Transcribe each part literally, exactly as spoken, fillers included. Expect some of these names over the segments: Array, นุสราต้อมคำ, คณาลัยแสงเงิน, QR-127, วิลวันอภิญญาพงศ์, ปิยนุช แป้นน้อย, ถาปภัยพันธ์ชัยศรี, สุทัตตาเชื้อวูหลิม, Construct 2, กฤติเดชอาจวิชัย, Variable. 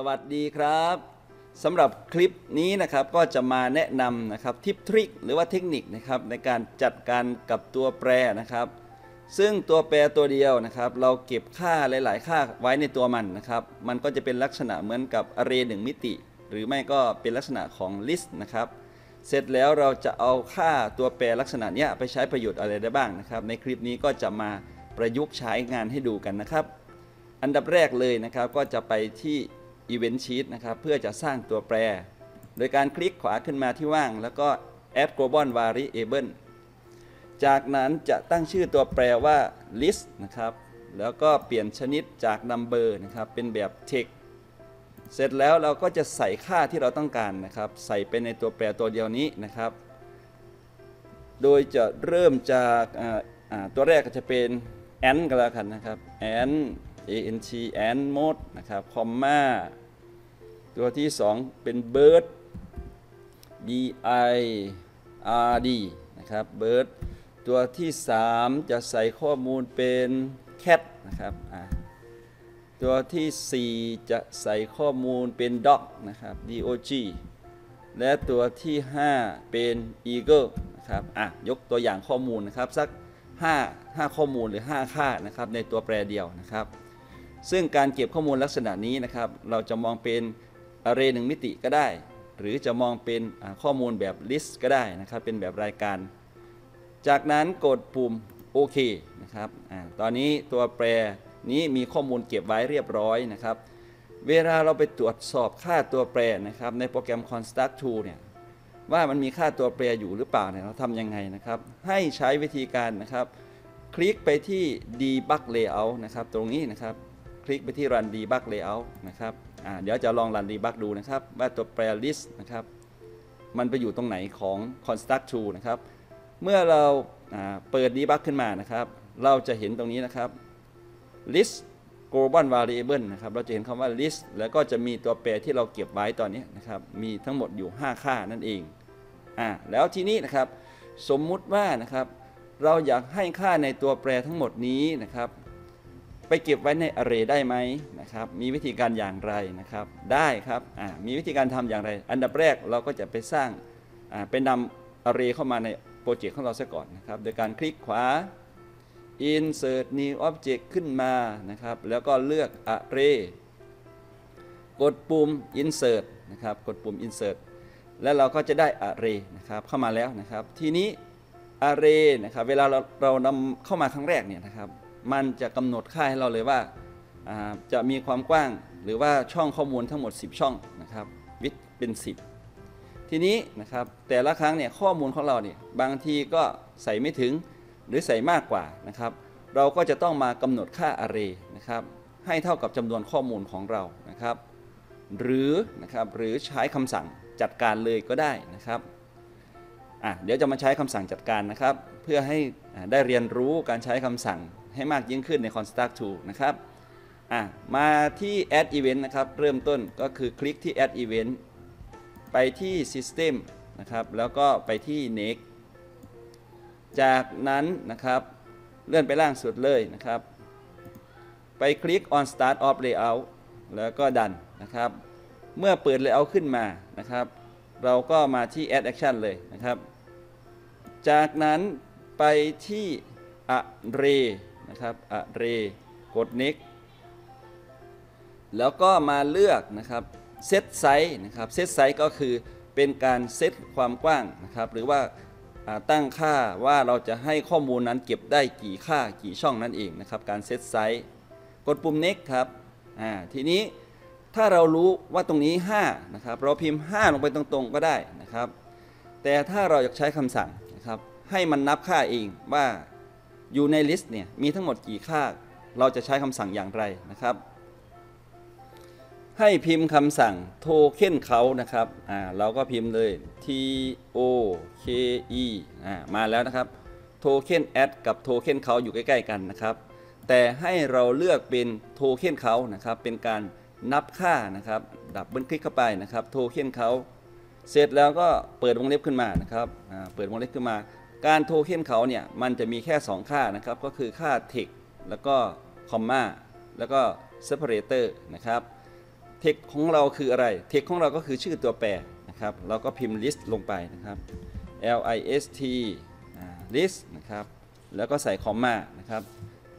สวัสดีครับสำหรับคลิปนี้นะครับก็จะมาแนะนำนะครับทิปทริคหรือว่าเทคนิคนะครับในการจัดการกับตัวแปรนะครับซึ่งตัวแปรตัวเดียวนะครับเราเก็บค่าหลายๆค่าไว้ในตัวมันนะครับมันก็จะเป็นลักษณะเหมือนกับ Array หนึ่งมิติหรือไม่ก็เป็นลักษณะของ List นะครับเสร็จแล้วเราจะเอาค่าตัวแปรลักษณะนี้ไปใช้ประโยชน์อะไรได้บ้างนะครับในคลิปนี้ก็จะมาประยุกต์ใช้งานให้ดูกันนะครับอันดับแรกเลยนะครับก็จะไปที่ Event Sheet นะครับเพื่อจะสร้างตัวแปรโดยการคลิกขวาขึ้นมาที่ว่างแล้วก็ Add Global Variable จากนั้นจะตั้งชื่อตัวแปรว่า List นะครับแล้วก็เปลี่ยนชนิดจาก Number นะครับเป็นแบบ Text เสร็จแล้วเราก็จะใส่ค่าที่เราต้องการนะครับใส่ไปในตัวแปรตัวเดียวนี้นะครับโดยจะเริ่มจากตัวแรกก็จะเป็น and ก็แล้วกันนะครับ and ant and mode นะครับคอมมาตัวที่สองเป็น bird bird นะครับ bird ตัวที่สามจะใส่ข้อมูลเป็น cat นะครับตัวที่สี่จะใส่ข้อมูลเป็น dog นะครับ dog และตัวที่ห้าเป็น eagle นะครับอ่ะยกตัวอย่างข้อมูลนะครับสักห้า ห้าข้อมูลหรือห้าค่านะครับในตัวแปรเดียวนะครับซึ่งการเก็บข้อมูลลักษณะนี้นะครับเราจะมองเป็น Array หนึ่งมิติก็ได้หรือจะมองเป็นข้อมูลแบบ List ก็ได้นะครับเป็นแบบรายการจากนั้นกดปุ่มโอเคนะครับอ่าตอนนี้ตัวแปรนี้มีข้อมูลเก็บไว้เรียบร้อยนะครับเวลาเราไปตรวจสอบค่าตัวแปรนะครับในโปรแกรม Construct ทู เนี่ยว่ามันมีค่าตัวแปรอยู่หรือเปล่าเนี่ยเราทำยังไงนะครับให้ใช้วิธีการนะครับคลิกไปที่ debug layout นะครับตรงนี้นะครับคลิกไปที่ run debug layout นะครับอ่าเดี๋ยวจะลอง run debug ดูนะครับว่าตัวแปร list นะครับมันไปอยู่ตรงไหนของ construct ทู นะครับเมื่อเราเปิด debug ขึ้นมานะครับเราจะเห็นตรงนี้นะครับ list global variable นะครับเราจะเห็นคำว่า list แล้วก็จะมีตัวแปรที่เราเก็บไว้ตอนนี้นะครับมีทั้งหมดอยู่ห้าค่านั่นเองอ่าแล้วทีนี้นะครับสมมุติว่านะครับเราอยากให้ค่าในตัวแปรทั้งหมดนี้นะครับไปเก็บไว้ใน Array ได้ไหมนะครับมีวิธีการอย่างไรนะครับได้ครับอ่ามีวิธีการทำอย่างไรอันดับแรกเราก็จะไปสร้างอ่าไปนำ Array เข้ามาในโปรเจกต์ของเราซะก่อนนะครับโดยการคลิกขวาinsert new object ขึ้นมานะครับแล้วก็เลือก array กดปุ่ม insert นะครับกดปุ่ม insert แล้วเราก็จะได้ array นะครับเข้ามาแล้วนะครับทีนี้ array นะครับเวลาเราเรานำเข้ามาครั้งแรกเนี่ยนะครับมันจะกำหนดค่าให้เราเลยว่าจะมีความกว้างหรือว่าช่องข้อมูลทั้งหมดสิบช่องนะครับ width เป็น สิบทีนี้นะครับแต่ละครั้งเนี่ยข้อมูลของเราเนี่ยบางทีก็ใส่ไม่ถึงหรือใส่มากกว่านะครับเราก็จะต้องมากำหนดค่า Array นะครับให้เท่ากับจำนวนข้อมูลของเรานะครับหรือนะครับหรือใช้คำสั่งจัดการเลยก็ได้นะครับอ่ะเดี๋ยวจะมาใช้คำสั่งจัดการนะครับเพื่อให้ได้เรียนรู้การใช้คำสั่งให้มากยิ่งขึ้นใน Construct ทู นะครับอ่ะมาที่ Add Event นะครับเริ่มต้นก็คือคลิกที่ Add Event ไปที่ System นะครับแล้วก็ไปที่ Nextจากนั้นนะครับเลื่อนไปล่างสุดเลยนะครับไปคลิก on start of layout แล้วก็ดันนะครับเมื่อเปิด layout ขึ้นมานะครับเราก็มาที่ add action เลยนะครับจากนั้นไปที่ array นะครับ array กด next แล้วก็มาเลือกนะครับ set size นะครับ set size ก็คือเป็นการเซตความกว้างนะครับหรือว่าตั้งค่าว่าเราจะให้ข้อมูลนั้นเก็บได้กี่ค่ากี่ช่องนั่นเองนะครับการเซตไซส์กดปุ่ม next ครับอ่าทีนี้ถ้าเรารู้ว่าตรงนี้ห้านะครับเราพิมพ์ห้าลงไปตรงๆก็ได้นะครับแต่ถ้าเราอยากใช้คำสั่งนะครับให้มันนับค่าเองว่าอยู่ในลิสต์เนี่ยมีทั้งหมดกี่ค่าเราจะใช้คำสั่งอย่างไรนะครับให้พิมพ์คำสั่งโทเค็นเขานะครับอ่าเราก็พิมพ์เลย t o k e อ่ามาแล้วนะครับโทเค็น add กับโทเค็นเขาอยู่ใกล้ๆกันนะครับแต่ให้เราเลือกเป็นโทเค็นเขานะครับเป็นการนับค่านะครับดับเบิลคลิกเข้าไปนะครับโทเค็นเขาเสร็จแล้วก็เปิดวงเล็บขึ้นมานะครับอ่าเปิดวงเล็บขึ้นมาการโทเค็นเขาเนี่ยมันจะมีแค่สองค่านะครับก็คือค่า text แล้วก็คอมมาแล้วก็ separator นะครับ text ของเราคืออะไร text ของเราก็คือชื่อตัวแปรนะครับเราก็พิมพ์ list ลงไปนะครับ list list นะครับแล้วก็ใส่คอมมานะครับ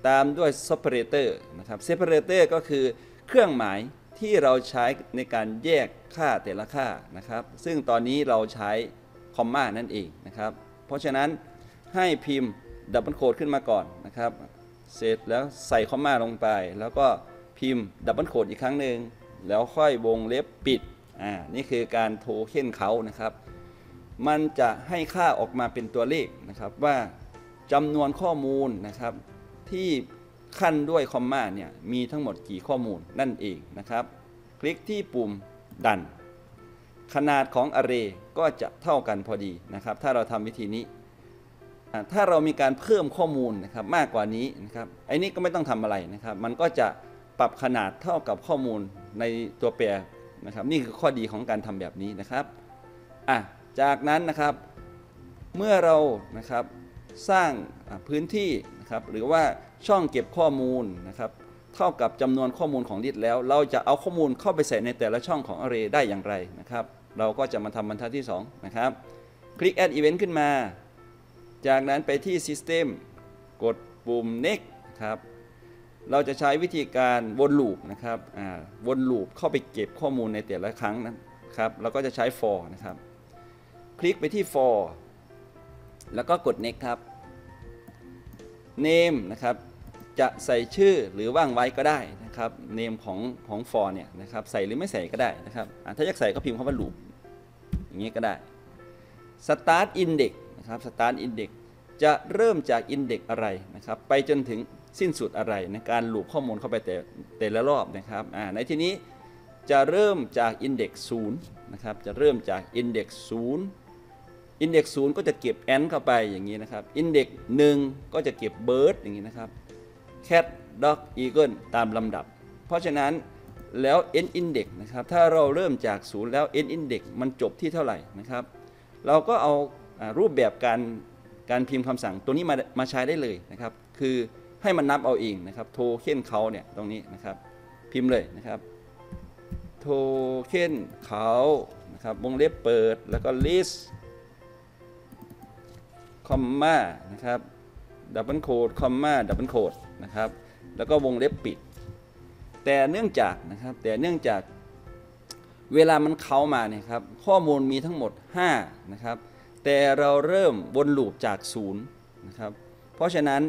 ตามด้วย separator นะครับ separator ก็คือเครื่องหมายที่เราใช้ในการแยกค่าแต่ละค่านะครับซึ่งตอนนี้เราใช้คอมมานั่นเองนะครับเพราะฉะนั้นให้พิมพ์ดับเบิลโคดขึ้นมาก่อนนะครับเสร็จแล้วใส่คอมมาลงไปแล้วก็พิมพ์ดับเบิลโคดอีกครั้งหนึ่งแล้วค่อยวงเล็บปิดอ่านี่คือการโทเค็นเขานะครับมันจะให้ค่าออกมาเป็นตัวเลขนะครับว่าจำนวนข้อมูลนะครับที่ขั้นด้วยคอมมาเนี่ยมีทั้งหมดกี่ข้อมูลนั่นเองนะครับคลิกที่ปุ่มดันขนาดของ Array ก็จะเท่ากันพอดีนะครับถ้าเราทำวิธีนี้ถ้าเรามีการเพิ่มข้อมูลนะครับมากกว่านี้นะครับไอ้นี้ก็ไม่ต้องทำอะไรนะครับมันก็จะปรับขนาดเท่ากับข้อมูลในตัวแปรนะครับนี่คือข้อดีของการทำแบบนี้นะครับอ่ะจากนั้นนะครับเมื่อเรานะครับสร้างพื้นที่นะครับหรือว่าช่องเก็บข้อมูลนะครับเท่ากับจำนวนข้อมูลของลิสต์แล้วเราจะเอาข้อมูลเข้าไปใส่ในแต่ละช่องของ Array ได้อย่างไรนะครับเราก็จะมาทำบรรทัดที่สองนะครับคลิก add event ขึ้นมาจากนั้นไปที่ system กดปุ่ม next ครับเราจะใช้วิธีการวนลูปนะครับวนลูปเข้าไปเก็บข้อมูลในแต่ละครั้งนะครับเราก็จะใช้ for นะครับคลิกไปที่ for แล้วก็กด next ครับ name นะครับจะใส่ชื่อหรือว่างไว้ก็ได้นะครับ name ของของ for เนี่ยนะครับใส่หรือไม่ใส่ก็ได้นะครับถ้าอยากใส่ก็พิมพ์คำว่า loop อย่างนี้ก็ได้ start index นะครับ start index จะเริ่มจาก index อะไรนะครับไปจนถึงสิ้นสุดอะไรในการ loop ข้อมูลเข้าไปแต่แต่ละรอบนะครับในที่นี้จะเริ่มจาก index ศูนย์นะครับจะเริ่มจาก index ศูนย์index ศูนย์ก็จะเก็บ end เข้าไปอย่างนี้นะครับ index หนึ่งก็จะเก็บ bird อย่างนี้นะครับ cat dog eagle ตามลำดับเพราะฉะนั้นแล้ว end index นะครับถ้าเราเริ่มจากศูนย์แล้ว end index มันจบที่เท่าไหร่นะครับเราก็เอารูปแบบการการพิมพ์คำสั่งตัวนี้มามาใช้ได้เลยนะครับคือให้มันนับเอาเองนะครับโทเค็นเขาเนี่ยตรงนี้นะครับพิมพ์เลยนะครับโทเค็นเขานะครับวงเล็บเปิดแล้วก็ listคอมมานะครับดับเบิลโคดคอมมาดับเบิลโคดนะครับแล้วก็วงเล็บปิดแต่เนื่องจากนะครับแต่เนื่องจากเวลามันเข้ามาเนี่ยครับข้อมูลมีทั้งหมดห้านะครับแต่เราเริ่มวนลูปจากศูนย์นะครับเพราะฉะนั้น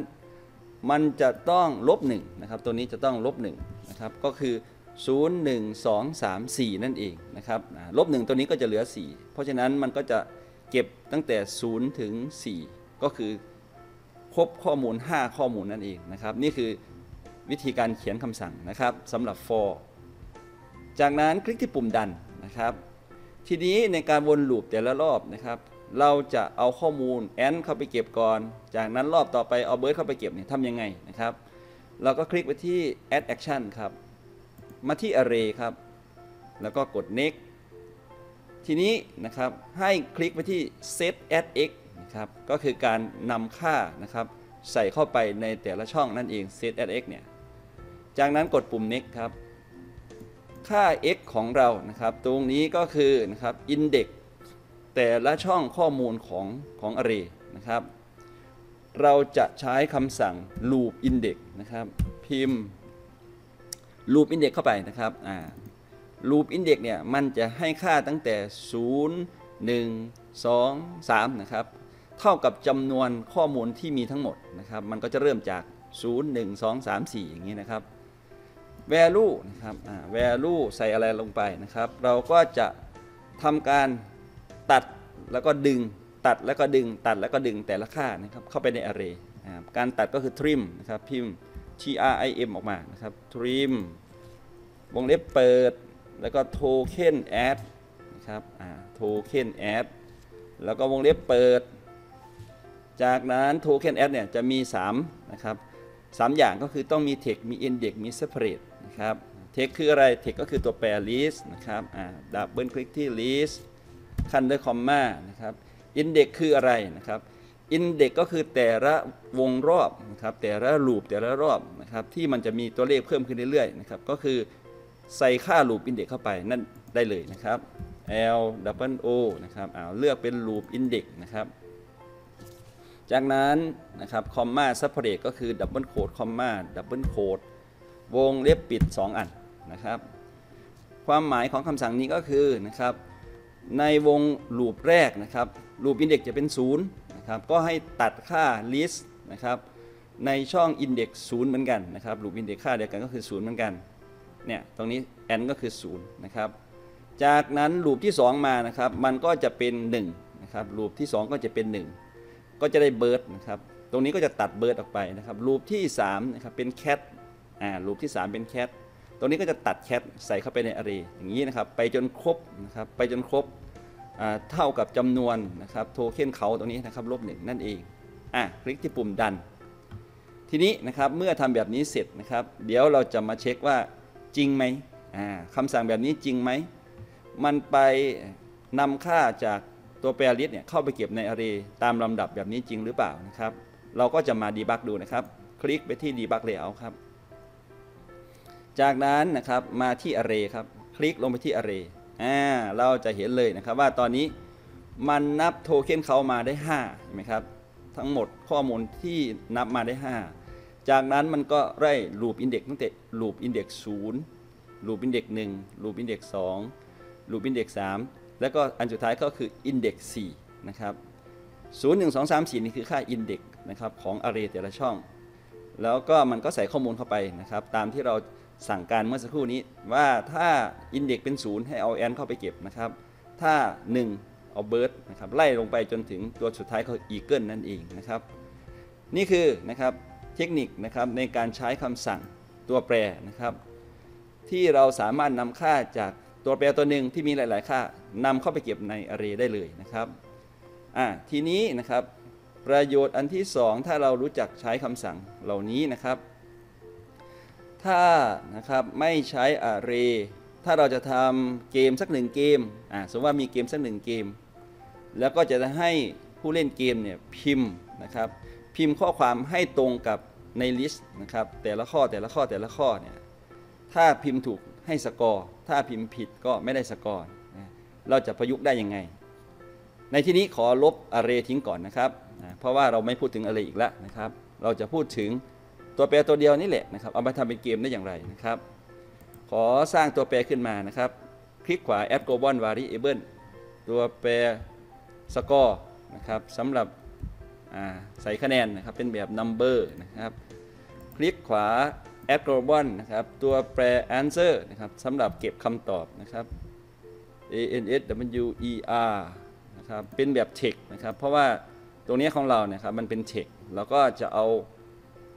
มันจะต้องลบหนึ่งนะครับตัวนี้จะต้องลบหนึ่งนะครับก็คือศูนย์ หนึ่ง สอง สาม สี่นั่นเองนะครับลบหนึ่งตัวนี้ก็จะเหลือสี่เพราะฉะนั้นมันก็จะเก็บตั้งแต่ศูนย์ถึงสี่ก็คือครบข้อมูลห้าข้อมูลนั่นเองนะครับนี่คือวิธีการเขียนคำสั่งนะครับสำหรับ for จากนั้นคลิกที่ปุ่มดันนะครับทีนี้ในการวนลูปแต่ละรอบนะครับเราจะเอาข้อมูล and เข้าไปเก็บก่อนจากนั้นรอบต่อไปเอา bird เข้าไปเก็บเนี่ยทำยังไงนะครับเราก็คลิกไปที่ add action ครับมาที่ array ครับแล้วก็กด nextทีนี้นะครับให้คลิกไปที่ set as x นะครับก็คือการนำค่านะครับใส่เข้าไปในแต่ละช่องนั่นเอง set as x เนี่ยจากนั้นกดปุ่ม next ครับค่า x ของเรานะครับตรงนี้ก็คือนะครับ index แต่ละช่องข้อมูลของของ array นะครับเราจะใช้คำสั่ง loop index นะครับพิมพ์ loop index เข้าไปนะครับอ่าloop index เนี่ยมันจะให้ค่าตั้งแต่ศูนย์ หนึ่ง สอง สามนะครับเท่ากับจำนวนข้อมูลที่มีทั้งหมดนะครับมันก็จะเริ่มจากศูนย์ หนึ่ง สอง สาม สี่อย่างนี้นะครับ value นะครับ value ใส่อะไรลงไปนะครับเราก็จะทำการตัดแล้วก็ดึงตัดแล้วก็ดึงตัดแล้วก็ดึงแต่ละค่านะครับเข้าไปใน array การตัดก็คือ trim นะครับพิมพ์ trim ออกมานะครับ trim วงเล็บเปิดแล้วก็โทเค็นแอดนะครับโทเค็นแอดแล้วก็วงเล็บเปิดจากนั้นโทเค็นแอดเนี่ยจะมีสามนะครับสามอย่างก็คือต้องมี text มี index มี separate นะครับ text คืออะไร text ก็คือตัวแปร list นะครับดับเบิลคลิกที่ list ขั้นด้วยคอมมานะครับ index คืออะไรนะครับ index ก็คือแต่ละวงรอบนะครับแต่ละ loop แต่ละรอบนะครับที่มันจะมีตัวเลขเพิ่มขึ้นเรื่อยๆนะครับก็คือ ใส่ค่า loop index เข้าไปนั่นได้เลยนะครับ l double o นะครับเอาเลือกเป็น loop index นะครับจากนั้นนะครับ comma separate ก็คือ double quote comma double quote วงเล็บปิดสองอันนะครับความหมายของคำสั่งนี้ก็คือนะครับในวง loop แรกนะครับ loop index จะเป็นศูนย์นะครับก็ให้ตัดค่า list นะครับในช่อง index ศูนย์เหมือนกันนะครับ loop index ค่าเดียวกันก็คือศูนย์เหมือนกันเนี่ยตรงนี้ n ก็คือศูนย์นะครับจากนั้นลูปที่สองมานะครับมันก็จะเป็นหนึ่งนะครับลูปที่สองก็จะเป็นหนึ่งก็จะได้เบิร์ดนะครับตรงนี้ก็จะตัดเบิร์ดออกไปนะครับลูปที่สามนะครับเป็นแคทอ่าลูปที่สามเป็นแคทตรงนี้ก็จะตัดแคทใส่เข้าไปใน Array อย่างนี้นะครับไปจนครบนะครับไปจนครบอ่าเท่ากับจำนวนนะครับโทเค็นเขาตรงนี้นะครับลบหนึ่งนั่นเองอ่ะคลิกที่ปุ่มดันทีนี้นะครับเมื่อทำแบบนี้เสร็จนะครับเดี๋ยวเราจะมาเช็คว่าจริงไหมคำสั่งแบบนี้จริงไหมมันไปนำค่าจากตัวแปร list เนี่ยเข้าไปเก็บใน Array ตามลำดับแบบนี้จริงหรือเปล่านะครับเราก็จะมา debug ดูนะครับคลิกไปที่ debug layout ครับจากนั้นนะครับมาที่ Array ครับคลิกลงไปที่ Array อ่าเราจะเห็นเลยนะครับว่าตอนนี้มันนับโทเค็นเขามาได้ห้าเห็นไหมครับทั้งหมดข้อมูลที่นับมาได้ห้าจากนั้นมันก็ไล่ลูปอินเด็กซ์ตั้งแต่ลูปอินเด็กซ์ศูนย์ลูปอินเด็กซ์หนึ่งลูปอินเด็กซ์สองลูปอินเด็กซ์สามแล้วก็อันสุดท้ายก็คืออินเด็กซ์สี่นะครับศูนย์หนึ่งสองสามสี่นี่คือค่าอินเด็กซ์นะครับของ Array แต่ละช่องแล้วก็มันก็ใส่ข้อมูลเข้าไปนะครับตามที่เราสั่งการเมื่อสักครู่นี้ว่าถ้าอินเด็กซ์เป็นศูนย์ให้เอาแอนเข้าไปเก็บนะครับถ้าหนึ่งเอาเบิร์ดนะครับไล่ลงไปจนถึงตัวสุดท้ายก็อีเกิลนั่นเองนะครับนี่คือนะครับเทคนิคนะครับในการใช้คำสั่งตัวแปรนะครับที่เราสามารถนำค่าจากตัวแปรตัวหนึ่งที่มีหลายๆค่านำเข้าไปเก็บใน Array ได้เลยนะครับอ่ะทีนี้นะครับประโยชน์อันที่สองถ้าเรารู้จักใช้คำสั่งเหล่านี้นะครับถ้านะครับไม่ใช้ Array ถ้าเราจะทำเกมสักหนึ่งเกมอ่ะสมมติว่ามีเกมสักหนึ่งเกมแล้วก็จะให้ผู้เล่นเกมเนี่ยพิมพ์นะครับพิมพ์ข้อความให้ตรงกับในลิสต์นะครับแต่ละข้อแต่ละข้อแต่ละข้อเนี่ยถ้าพิมพ์ถูกให้สกอร์ถ้าพิมพ์ผิดก็ไม่ได้สกอร์เราจะประยุกต์ได้ยังไงในที่นี้ขอลบ Array ทิ้งก่อนนะครับเพราะว่าเราไม่พูดถึง Array อีกแล้วนะครับเราจะพูดถึงตัวแปรตัวเดียวนี่แหละนะครับเอามาทำเป็นเกมได้อย่างไรนะครับขอสร้างตัวแปรขึ้นมานะครับคลิกขวา Add Global Variable ตัวแปรสกอร์นะครับสำหรับใส่คะแนนนะครับเป็นแบบ number นะครับคลิกขวา add global นะครับตัวแปร answer นะครับสำหรับเก็บคำตอบนะครับ answer นะครับเป็นแบบ text นะครับเพราะว่าตรงนี้ของเราเนี่ยครับมันเป็น text เราก็จะเอา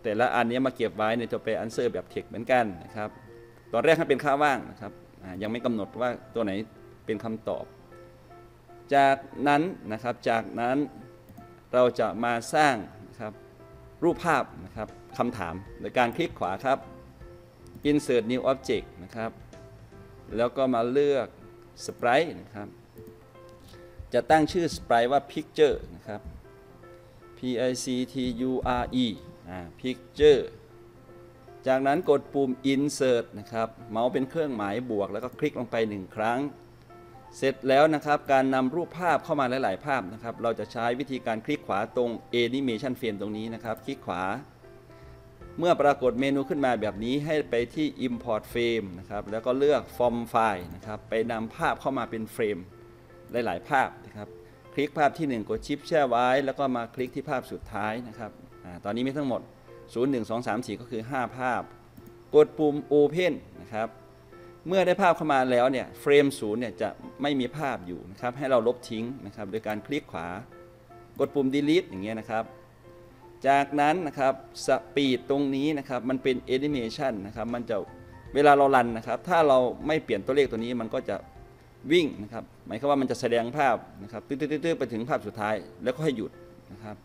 แต่ละอันนี้มาเก็บไว้ในตัวแปร answer แบบ text เหมือนกันนะครับตอนแรกให้เป็นค่าว่างนะครับยังไม่กำหนดว่าตัวไหนเป็นคำตอบจากนั้นนะครับจากนั้นเราจะมาสร้างนะครับรูปภาพนะครับคำถามโดยการคลิกขวาครับ insert new object นะครับแล้วก็มาเลือก sprite นะครับจะตั้งชื่อ sprite ว่า picture นะครับ p i c t u r e อ่า picture จากนั้นกดปุ่ม insert นะครับเมาส์เป็นเครื่องหมายบวกแล้วก็คลิกลงไปหนึ่งครั้งเสร็จแล้วนะครับการนำรูปภาพเข้ามาหลายๆภาพนะครับเราจะใช้วิธีการคลิกขวาตรง Animation Frame ตรงนี้นะครับคลิกขวาเมื่อปรากฏเมนูขึ้นมาแบบนี้ให้ไปที่ Import Frame นะครับแล้วก็เลือก From File นะครับไปนำภาพเข้ามาเป็นเฟรมหลายๆภาพนะครับคลิกภาพที่หนึ่งกดชิปแช่ไว้แล้วก็มาคลิกที่ภาพสุดท้ายนะครับอ่าตอนนี้มีทั้งหมดศูนย์ หนึ่ง สอง สาม สี่ก็คือห้าภาพกดปุ่ม Open นะครับเมื่อได้ภาพเข้ามาแล้วเนี่ยเฟรมศูนย์เนี่ยจะไม่มีภาพอยู่นะครับให้เราลบทิ้งนะครับโดยการคลิกขวากดปุ่ม delete อย่างเงี้ยนะครับจากนั้นนะครับสปีดตรงนี้นะครับมันเป็น animation นะครับมันจะเวลาเรารันนะครับถ้าเราไม่เปลี่ยนตัวเลขตัวนี้มันก็จะวิ่งนะครับหมายความว่ามันจะแสดงภาพนะครับตื้อๆไปถึงภาพสุดท้ายแล้วก็ให้หยุดนะครับ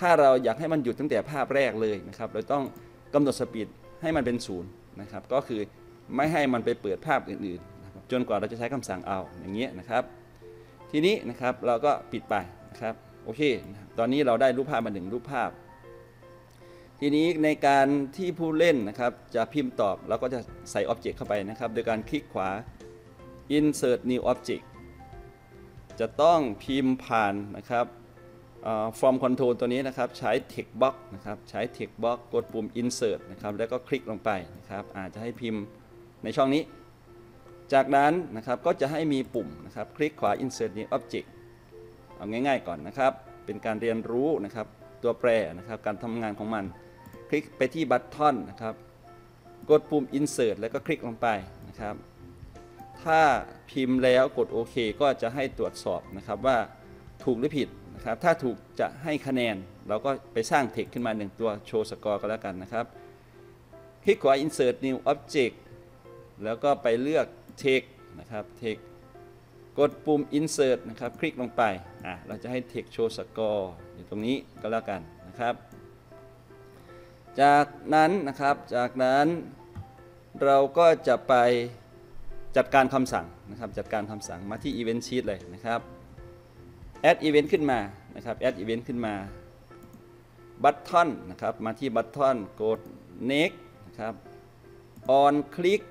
ถ้าเราอยากให้มันหยุดตั้งแต่ภาพแรกเลยนะครับเราต้องกำหนดสปีดให้มันเป็นศูนย์นะครับก็คือไม่ให้มันไปเปิดภาพอื่นๆจนกว่าเราจะใช้คำสั่งเอาอย่างเงี้ยนะครับทีนี้นะครับเราก็ปิดไปนะครับโอเคตอนนี้เราได้รูปภาพมาหนึ่งรูปภาพ ทีนี้ในการที่ผู้เล่นนะครับจะพิมพ์ตอบเราก็จะใส่ Object เข้าไปนะครับโดยการคลิกขวา Insert New Object จะต้องพิมพ์ผ่านนะครับ Form Control ตัวนี้นะครับใช้ Text Box นะครับใช้ Text Box กดปุ่ม Insert นะครับแล้วก็คลิกลงไปนะครับอาจจะให้พิมพ์ในช่องนี้จากนั้นนะครับก็จะให้มีปุ่มนะครับคลิกขวา Insert New Object เอาง่ายๆก่อนนะครับเป็นการเรียนรู้นะครับตัวแปรนะครับการทำงานของมันคลิกไปที่บัตทอนนะครับกดปุ่ม Insert แล้วก็คลิกลงไปนะครับถ้าพิมพ์แล้วกดโอเคก็จะให้ตรวจสอบนะครับว่าถูกหรือผิดนะครับถ้าถูกจะให้คะแนนเราก็ไปสร้างเทคขึ้นมาหนึ่งตัวโชว์สกอร์ก็แล้วกันนะครับคลิกขวา Insert New Object แล้วก็ไปเลือกเทคนะครับเทคกดปุ่ม Insert นะครับคลิกลงไปอ่ะเราจะให้เทคโชว์สกอร์อยู่ตรงนี้ก็แล้วกันนะครับจากนั้นนะครับจากนั้นเราก็จะไปจัดการคำสั่งนะครับจัดการคำสั่งมาที่ Event Sheet เลยนะครับ Add Event ขึ้นมานะครับ Add Event ขึ้นมา Button นะครับมาที่ Button กด Next นะครับ On Click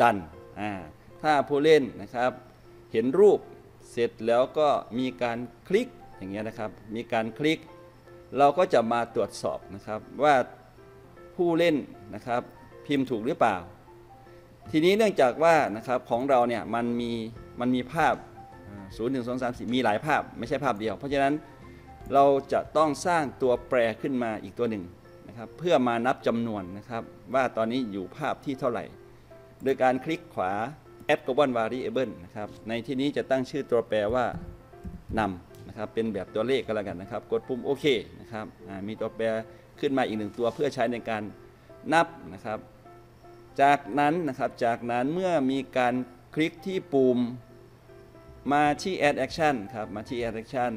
Done อ่าถ้าผู้เล่นนะครับเห็นรูปเสร็จแล้วก็มีการคลิกอย่างเงี้ยนะครับมีการคลิกเราก็จะมาตรวจสอบนะครับว่าผู้เล่นนะครับพิมพ์ถูกหรือเปล่าทีนี้เนื่องจากว่านะครับของเราเนี่ยมันมีมันมีภาพศูนย์ หนึ่ง สอง สาม สี่มีหลายภาพไม่ใช่ภาพเดียวเพราะฉะนั้นเราจะต้องสร้างตัวแปรขึ้นมาอีกตัวหนึ่งนะครับเพื่อมานับจำนวนนะครับว่าตอนนี้อยู่ภาพที่เท่าไหร่โดยการคลิกขวา Add Global Variable นะครับในที่นี้จะตั้งชื่อตัวแปรว่านำนะครับเป็นแบบตัวเลขก็แล้วกันนะครับกดปุ่มโอเคนะครับมีตัวแปรขึ้นมาอีกหนึ่งตัวเพื่อใช้ในการนับนะครับจากนั้นนะครับจากนั้นเมื่อมีการคลิกที่ปุ่มมาที่ Add Action ครับมาที่ Add Action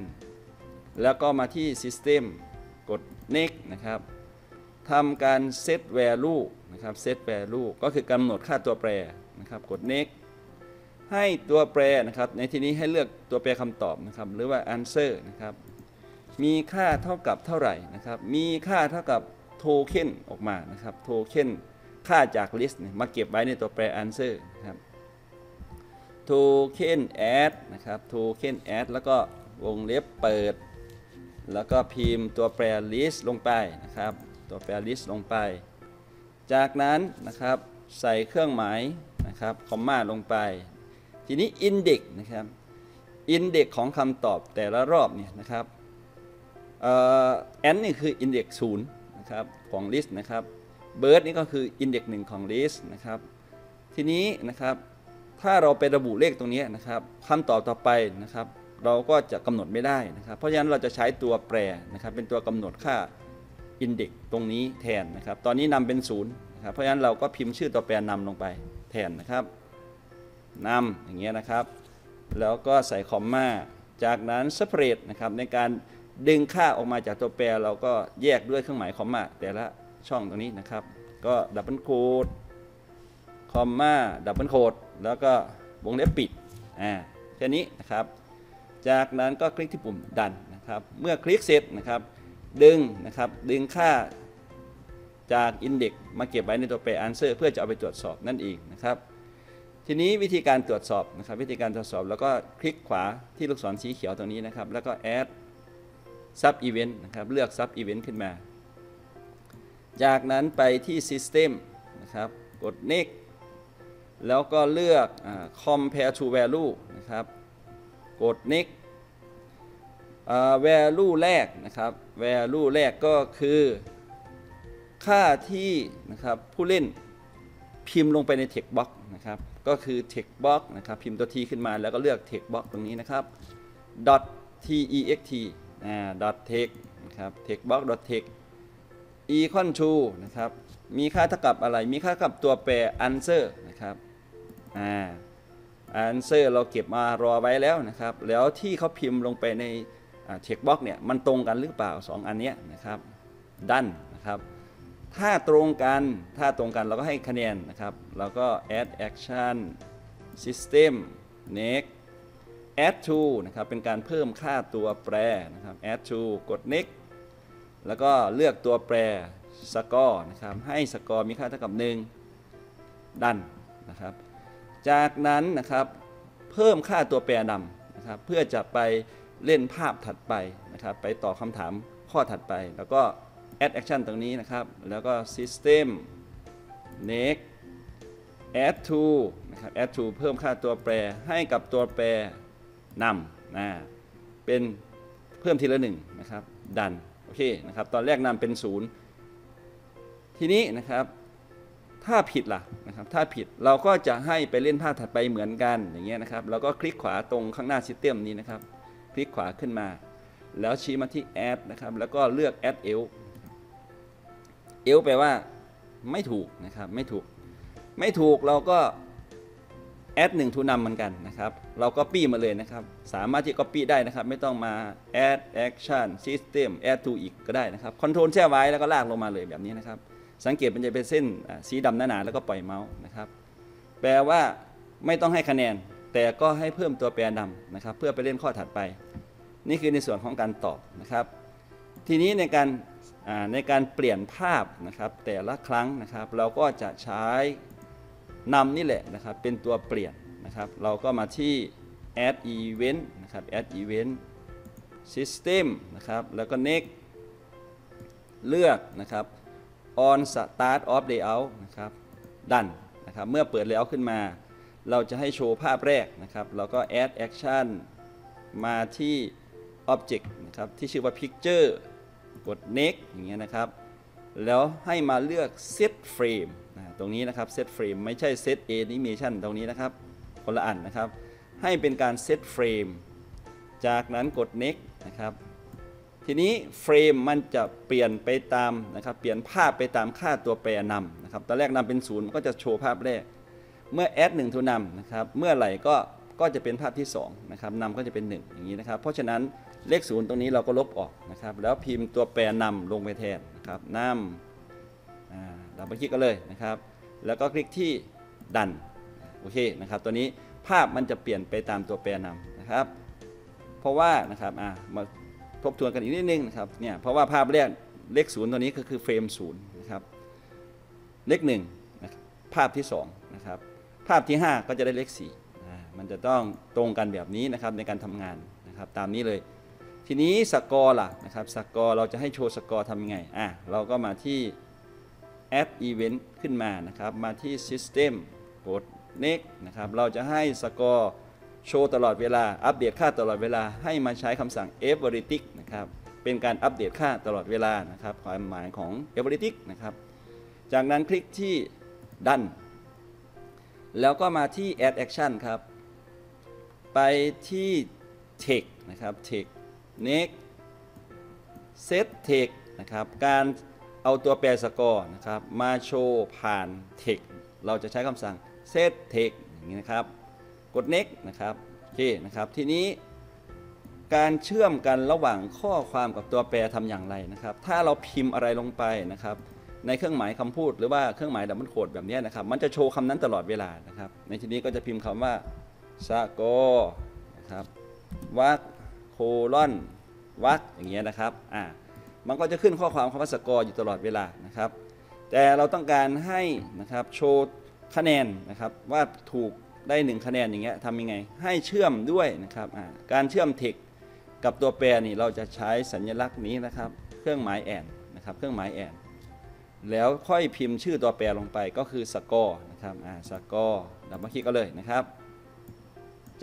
แล้วก็มาที่ System กด Next นะครับทำการ Set Value นะครับ Set Value ก็คือกำหนดค่าตัวแปรนะครับกด Next ให้ตัวแปรนะครับในที่นี้ให้เลือกตัวแปรคำตอบนะครับหรือว่า Answer นะครับมีค่าเท่ากับเท่าไหร่นะครับมีค่าเท่ากับโทเค็นออกมานะครับโทเค็นค่าจากลิสต์มาเก็บไว้ในตัวแปร answer นะครับ token add นะครับ token add แล้วก็วงเล็บเปิดแล้วก็พิมพ์ตัวแปร list ลงไปนะครับตัวแปร list ลงไปจากนั้นนะครับใส่เครื่องหมายนะครับคอมมาลงไปทีนี้ index นะครับ index ของคำตอบแต่ละรอบเนี่ยนะครับเอ่อ n นี่คือ index ศูนย์นะครับของ list นะครับเบิร์ดนี่ก็คือ Index หนึ่ง ของ List นะครับทีนี้นะครับถ้าเราไประบุเลขตรงนี้นะครับคำตอบต่อไปนะครับเราก็จะกำหนดไม่ได้นะครับเพราะฉะนั้นเราจะใช้ตัวแปรนะครับเป็นตัวกำหนดค่า Index ตรงนี้แทนนะครับตอนนี้นำเป็นศูนย์นะครับเพราะฉะนั้นเราก็พิมพ์ชื่อตัวแปรนำลงไปแทนนะครับนำอย่างเงี้ยนะครับแล้วก็ใส่คอมมาจากนั้น Separate นะครับในการดึงค่าออกมาจากตัวแปรเราก็แยกด้วยเครื่องหมายคอมมาแต่ละช่องตรงนี้นะครับก็ดับเบิลโค้ดคอมมาดับเบิลโค้ดแล้วก็วงเล็บปิดอ่าแค่นี้นะครับจากนั้นก็คลิกที่ปุ่มดันนะครับเมื่อคลิกเสร็จนะครับดึงนะครับดึงค่าจาก Index มาเก็บไว้ในตัวแปร Answer เพื่อจะเอาไปตรวจสอบนั่นเองนะครับทีนี้วิธีการตรวจสอบนะครับวิธีการตรวจสอบแล้วก็คลิกขวาที่ลูกศรสีเขียวตรงนี้นะครับแล้วก็ Add Sub Event นะครับเลือก Sub Event ขึ้นมาจากนั้นไปที่ System นะครับกด Next แล้วก็เลือก Compare to Value นะครับกด Next Value แรกนะครับ Value แรกก็คือค่าที่นะครับผู้เล่นพิมพ์ลงไปใน Text Box นะครับก็คือ Text Box นะครับพิมพ์ตัว T ขึ้นมาแล้วก็เลือก Text Box ตรงนี้นะครับ .text อ่า .text นะครับ Text Box .text equal to นะครับมีค่าเท่ากับอะไรมีค่ากับตัวแปร answer นะครับอ่า answer เราเก็บมารอไว้แล้วนะครับแล้วที่เขาพิมพ์ลงไปใน text box เนี่ยมันตรงกันหรือเปล่าสองอันเนี้ยนะครับ done นะครับถ้าตรงกันถ้าตรงกันเราก็ให้คะแนนนะครับเราก็ add action system next add to นะครับเป็นการเพิ่มค่าตัวแปรนะครับ add to กด next แล้วก็เลือกตัวแปรสกอร์นะครับให้สกอร์มีค่าเท่ากับหนึ่งดันนะครับจากนั้นนะครับเพิ่มค่าตัวแปรนำนะครับเพื่อจะไปเล่นภาพถัดไปนะครับไปต่อคำถามข้อถัดไปแล้วก็ add action ตรงนี้นะครับแล้วก็ system next add to นะครับ add to เพิ่มค่าตัวแปรให้กับตัวแปรนำนะเป็นเพิ่มทีละหนึ่งนะครับดันโอเคนะครับตอนแรกนำเป็นศูนย์ทีนี้นะครับถ้าผิดล่ะนะครับถ้าผิดเราก็จะให้ไปเล่นภาพถัดไปเหมือนกันอย่างเงี้ยนะครับเราก็คลิกขวาตรงข้างหน้า System นี้นะครับคลิกขวาขึ้นมาแล้วชี้มาที่ Add นะครับแล้วก็เลือก Add Else Else แปลว่าไม่ถูกนะครับไม่ถูกไม่ถูกเราก็ Add หนึ่ง to นำเหมือนกันนะครับเรา Copy มาเลยนะครับสามารถที่ Copy ได้นะครับไม่ต้องมา Add Action System Add to อีกก็ได้นะครับ Control แช่ไว้แล้วก็ลากลงมาเลยแบบนี้นะครับสังเกตมันจะเป็นเส้นสีดำหนาๆแล้วก็ปล่อยเมาส์นะครับแปลว่าไม่ต้องให้คะแนนแต่ก็ให้เพิ่มตัวแปรดำนะครับเพื่อไปเล่นข้อถัดไปนี่คือในส่วนของการตอบนะครับทีนี้ในการในการเปลี่ยนภาพนะครับแต่ละครั้งนะครับเราก็จะใช้นำนี่แหละนะครับเป็นตัวเปลี่ยนนะครับเราก็มาที่ add event นะครับ add event system นะครับแล้วก็ next เลือกนะครับon start of layout นะครับดันนะครับเมื่อเปิด layout ขึ้นมาเราจะให้โชว์ภาพแรกนะครับเราก็ add action มาที่ object นะครับที่ชื่อว่า picture กด next อย่างเงี้ยนะครับแล้วให้มาเลือก set frame นะตรงนี้นะครับ set frame ไม่ใช่ set animation ตรงนี้นะครับคนละอันนะครับให้เป็นการ set frame จากนั้นกด next นะครับทีนี้เฟรมมันจะเปลี่ยนไปตามนะครับเปลี่ยนภาพไปตามค่าตัวแปรนำนะครับตอนแรกนำเป็นศูนย์ก็จะโชว์ภาพแรกเมื่อ add หนึ่ง to นำนะครับเมื่อไหร่ก็ก็จะเป็นภาพที่สองนะครับนำก็จะเป็นหนึ่งอย่างนี้นะครับเพราะฉะนั้นเลขศูนย์ตรงนี้เราก็ลบออกนะครับแล้วพิมพ์ตัวแปรนำลงไปแทนนะครับนำดับเบิลคลิกก็เลยนะครับแล้วก็คลิกที่ดันโอเคนะครับตัวนี้ภาพมันจะเปลี่ยนไปตามตัวแปรนำนะครับเพราะว่านะครับอ่ะมาทบทวนกันอีกนิดนึงนะครับเนี่ยเพราะว่าภาพแรกเลขศูนย์ตัวนี้ก็คือเฟรมศูนย์นะครับเลขหนึ่งนะครับภาพที่สองนะครับภาพที่ห้าก็จะได้เลขสี่นะมันจะต้องตรงกันแบบนี้นะครับในการทำงานนะครับตามนี้เลยทีนี้สกอร์ล่ะนะครับสกอร์เราจะให้โชว์สกอร์ทำยังไงอ่ะเราก็มาที่ add event ขึ้นมานะครับมาที่ system กด next นะครับเราจะให้สกอร์โชว์ตลอดเวลาอัปเดตค่าตลอดเวลาให้มาใช้คำสั่ง everytick นะครับเป็นการอัปเดตค่าตลอดเวลานะครับความหมายของ everytick นะครับจากนั้นคลิกที่ done แล้วก็มาที่ add action ครับไปที่ text นะครับ text next set text นะครับการเอาตัวแปรสกอร์นะครับมาโชว์ผ่าน text เราจะใช้คำสั่ง set text อย่างนี้นะครับกด next นะครับโอเคนะครับทีนี้การเชื่อมกันระหว่างข้อความกับตัวแปรทำอย่างไรนะครับถ้าเราพิมพ์อะไรลงไปนะครับในเครื่องหมายคำพูดหรือว่าเครื่องหมายดับเบิลโค้ดแบบนี้นะครับมันจะโชว์คำนั้นตลอดเวลานะครับในที่นี้ก็จะพิมพ์คำว่าสกอร์นะครับวักโคลอนวักอย่างเงี้ยนะครับอ่ามันก็จะขึ้นข้อความคำว่าสกอร์อยู่ตลอดเวลานะครับแต่เราต้องการให้นะครับโชว์คะแนนนะครับว่าถูกได้หนึ่งคะแนนอย่างเงี้ยทำยังไงให้เชื่อมด้วยนะครับการเชื่อม text กับตัวแปรนี่เราจะใช้สัญลักษณ์นี้นะครับเครื่องหมายแอนนะครับเครื่องหมายแอนแล้วค่อยพิมพ์ชื่อตัวแปรลงไปก็คือ score นะครับสกอร์ดับเบิลคลิกก็เลยนะครับ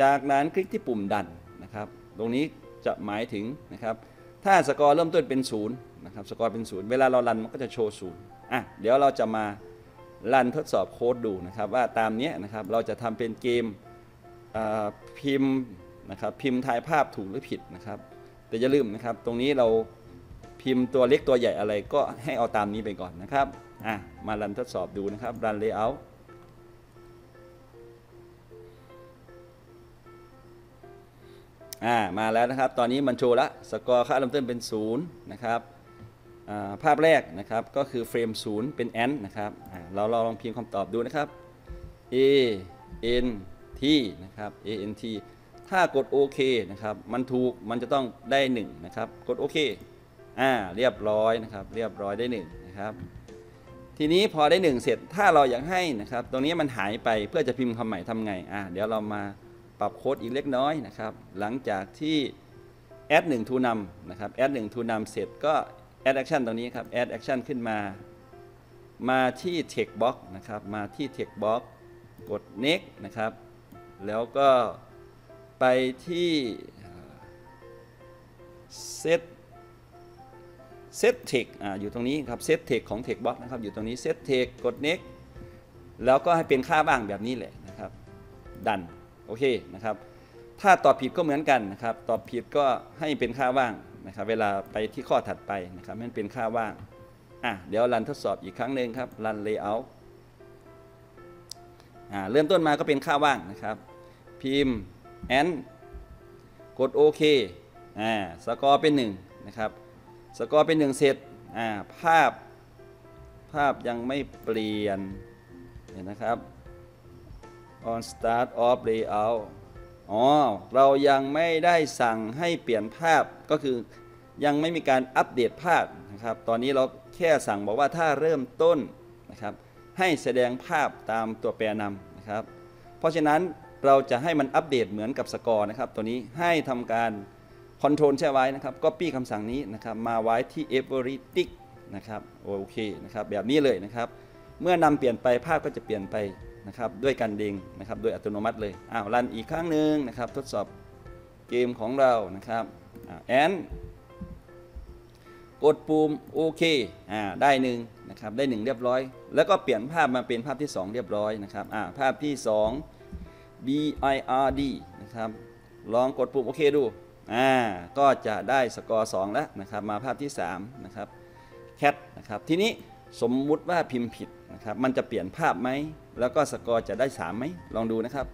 จากนั้นคลิกที่ปุ่มดันนะครับตรงนี้จะหมายถึงนะครับถ้า score เริ่มต้นเป็นศูนย์นะครับ score เป็นศูนย์เวลาเรารันมันก็จะโชว์ศูนย์อ่ะเดี๋ยวเราจะมารันทดสอบโค้ดดูนะครับว่าตามนี้นะครับเราจะทำเป็นเกมพิมพ์นะครับพิมพ์ทายภาพถูกหรือผิดนะครับแต่อย่าลืมนะครับตรงนี้เราพิมพ์ตัวเล็กตัวใหญ่อะไรก็ให้เอาตามนี้ไปก่อนนะครับอ่ะมารันทดสอบดูนะครับรัน layout อ่ามาแล้วนะครับตอนนี้มันโชว์ละสกอร์ค่าเริ่มต้นเป็นศูนย์นะครับภาพแรกนะครับก็คือเฟรมศูนย์เป็น and นะครับเราลองพิมพ์คำตอบดูนะครับ a n t นะครับ a n t ถ้ากดโอเคนะครับมันถูกมันจะต้องได้หนึ่งนะครับกดโอเค อ่าเรียบร้อยนะครับเรียบร้อยได้หนึ่งนะครับทีนี้พอได้หนึ่งเสร็จถ้าเราอยากให้นะครับตรงนี้มันหายไปเพื่อจะพิมพ์คำใหม่ทำไงอ่าเดี๋ยวเรามาปรับโค้ดอีกเล็กน้อยนะครับหลังจากที่ add หนึ่ง to num นะครับ add หนึ่ง to num เสร็จก็ add action ตรงนี้ครับ add action ขึ้นมามาที่ text box นะครับมาที่ text box กด next นะครับแล้วก็ไปที่ set set text อ่าอยู่ตรงนี้ครับ set text ของ text box นะครับอยู่ตรงนี้ set text กด next แล้วก็ให้เป็นค่าบ้างแบบนี้แหละนะครับดันโอเคนะครับถ้าตอบผิดก็เหมือนกันนะครับตอบผิดก็ให้เป็นค่าว่างนะครับเวลาไปที่ข้อถัดไปนะครับให้เป็นค่าว่างอ่ะเดี๋ยวรันทดสอบอีกครั้งหนึ่งครับรัน layout อ่าเริ่มต้นมาก็เป็นค่าว่างนะครับพิมพ์ and กดโอเคอ่าสกอร์เป็นหนึ่งนะครับสกอร์เป็นหนึ่งเสร็จอ่าภาพภาพยังไม่เปลี่ยนเห็นนะครับon start of layout อ๋อเรายังไม่ได้สั่งให้เปลี่ยนภาพก็คือยังไม่มีการอัปเดตภาพนะครับตอนนี้เราแค่สั่งบอกว่าถ้าเริ่มต้นนะครับให้แสดงภาพตามตัวแปรนำนะครับเพราะฉะนั้นเราจะให้มันอัปเดตเหมือนกับสกอร์นะครับตัวนี้ให้ทำการ Control ใช้ไว้นะครับ Copy คำสั่งนี้นะครับมาไว้ที่ every tick นะครับโอเคนะครับแบบนี้เลยนะครับเมื่อนำเปลี่ยนไปภาพก็จะเปลี่ยนไปนะครับด้วยการเด้งนะครับโดยอัตโนมัติเลยอ้าวรันอีกครั้งหนึ่งนะครับทดสอบเกมของเรานะครับแอนกดปุ่มโอเคอ่าได้หนึ่งนะครับได้หนึ่งเรียบร้อยแล้วก็เปลี่ยนภาพมาเป็นภาพที่สองเรียบร้อยนะครับอ่าภาพที่สอง บี ไอ อาร์ ดี นะครับลองกดปุ่มโอเคดูอ่าก็จะได้สกอร์สองแล้วนะครับมาภาพที่สามนะครับแคทนะครับทีนี้สมมุติว่าพิมพ์ผิดนะครับมันจะเปลี่ยนภาพไหมแล้วก็สกอร์จะได้สามไหมลองดูนะครับ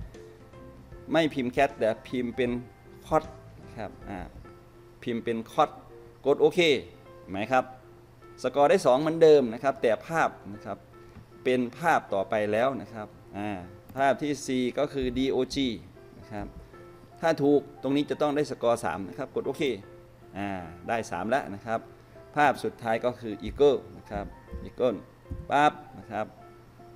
ไม่พิมพ์แคทแต่พิมพ์เป็นคอตครับอ่าพิมพ์เป็นคอตกดโอเคไหมครับสกอร์ได้สองเหมือนเดิมนะครับแต่ภาพนะครับเป็นภาพต่อไปแล้วนะครับอ่าภาพที่สี่ก็คือ dog นะครับถ้าถูกตรงนี้จะต้องได้สกอร์สามนะครับกดโอเคอ่าได้สามแล้วนะครับภาพสุดท้ายก็คือ eagle นะครับอีกก้นปั๊บนะครับ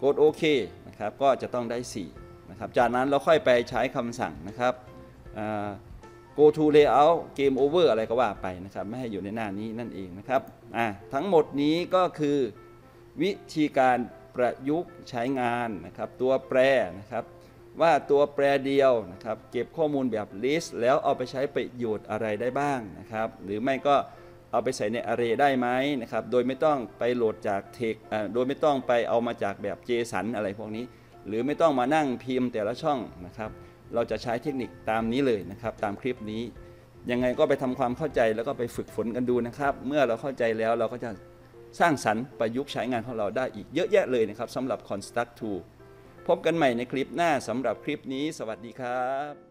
กดโอเคนะครับก็จะต้องได้สี่นะครับจากนั้นเราค่อยไปใช้คำสั่งนะครับ uh, go to layout game over อะไรก็ว่าไปนะครับไม่ให้อยู่ในหน้านี้นั่นเองนะครับอ่ะทั้งหมดนี้ก็คือวิธีการประยุกต์ใช้งานนะครับตัวแปรนะครับว่าตัวแปรเดียวนะครับเก็บข้อมูลแบบ list แล้วเอาไปใช้ประโยชน์อะไรได้บ้างนะครับหรือไม่ก็เอาไปใส่ใน Array ได้ไหมนะครับโดยไม่ต้องไปโหลดจาก text โดยไม่ต้องไปเอามาจากแบบ JSON อะไรพวกนี้หรือไม่ต้องมานั่งพิมพ์แต่ละช่องนะครับเราจะใช้เทคนิคตามนี้เลยนะครับตามคลิปนี้ยังไงก็ไปทำความเข้าใจแล้วก็ไปฝึกฝนกันดูนะครับเมื่อเราเข้าใจแล้วเราก็จะสร้างสรรค์ประยุกต์ใช้งานของเราได้อีกเยอะแยะเลยนะครับสำหรับ Construct ทู พบกันใหม่ในคลิปหน้าสำหรับคลิปนี้สวัสดีครับ